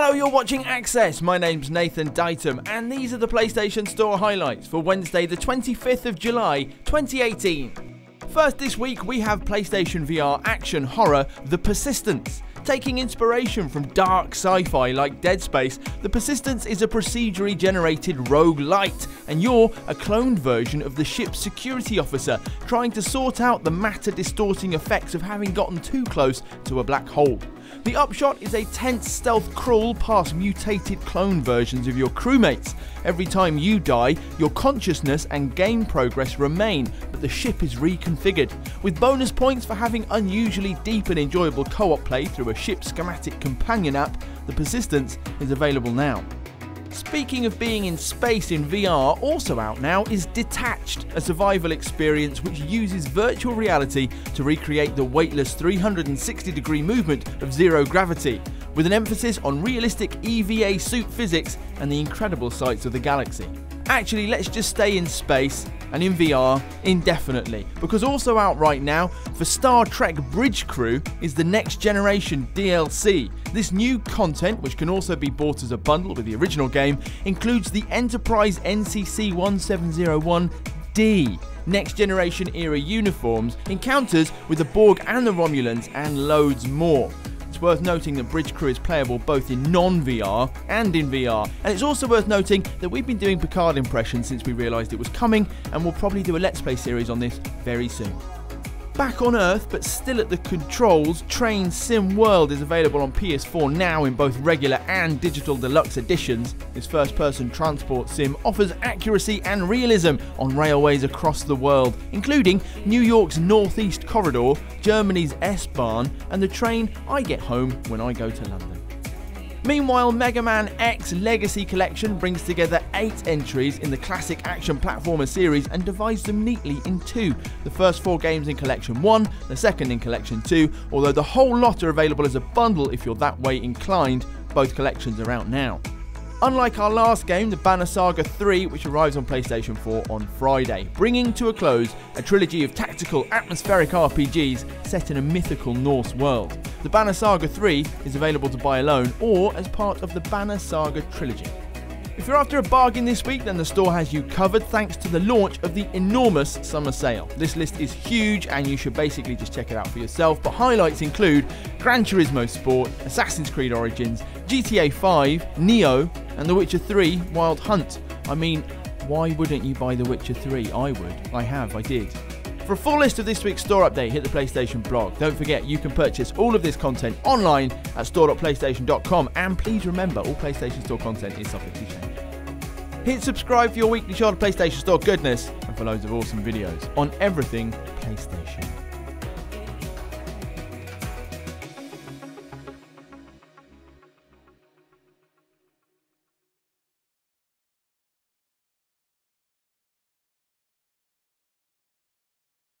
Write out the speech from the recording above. Hello, you're watching Access. My name's Nathan Ditum, and these are the PlayStation Store highlights for Wednesday, the 25th of July, 2018. First this week, we have PlayStation VR action horror, The Persistence. Taking inspiration from dark sci-fi like Dead Space, The Persistence is a procedurally generated rogue-lite, and you're a cloned version of the ship's security officer, trying to sort out the matter-distorting effects of having gotten too close to a black hole. The upshot is a tense stealth crawl past mutated clone versions of your crewmates. Every time you die, your consciousness and game progress remain, but the ship is reconfigured, with bonus points for having unusually deep and enjoyable co-op play through a ship schematic companion app. The Persistence is available now. Speaking of being in space in VR, also out now is Detached, a survival experience which uses virtual reality to recreate the weightless 360-degree movement of zero gravity, with an emphasis on realistic EVA suit physics and the incredible sights of the galaxy. Actually, let's just stay in space and in VR indefinitely, because also out right now for Star Trek Bridge Crew is the Next Generation DLC. This new content, which can also be bought as a bundle with the original game, includes the Enterprise NCC-1701D, Next Generation era uniforms, encounters with the Borg and the Romulans, and loads more. It's worth noting that Bridge Crew is playable both in non-VR and in VR, and it's also worth noting that we've been doing Picard impressions since we realised it was coming, and we'll probably do a Let's Play series on this very soon. Back on Earth but still at the controls, Train Sim World is available on PS4 now in both regular and digital deluxe editions. This first-person transport sim offers accuracy and realism on railways across the world, including New York's Northeast Corridor, Germany's S-Bahn, and the train I get home when I go to London. Meanwhile, Mega Man X Legacy Collection brings together 8 entries in the classic action platformer series and divides them neatly in two. The first 4 games in Collection 1, the second in Collection 2, although the whole lot are available as a bundle if you're that way inclined. Both collections are out now. Unlike our last game, the Banner Saga 3, which arrives on PlayStation 4 on Friday, bringing to a close a trilogy of tactical, atmospheric RPGs set in a mythical Norse world. The Banner Saga 3 is available to buy alone or as part of the Banner Saga trilogy. If you're after a bargain this week, then the store has you covered thanks to the launch of the enormous summer sale. This list is huge and you should basically just check it out for yourself, but highlights include Gran Turismo Sport, Assassin's Creed Origins, GTA 5, Nioh, and The Witcher 3 Wild Hunt. I mean, why wouldn't you buy The Witcher 3? I would. I did. For a full list of this week's store update, hit the PlayStation blog. Don't forget, you can purchase all of this content online at store.playstation.com, and please remember, all PlayStation Store content is subject to change. Hit subscribe for your weekly shot of PlayStation Store goodness and for loads of awesome videos on everything PlayStation.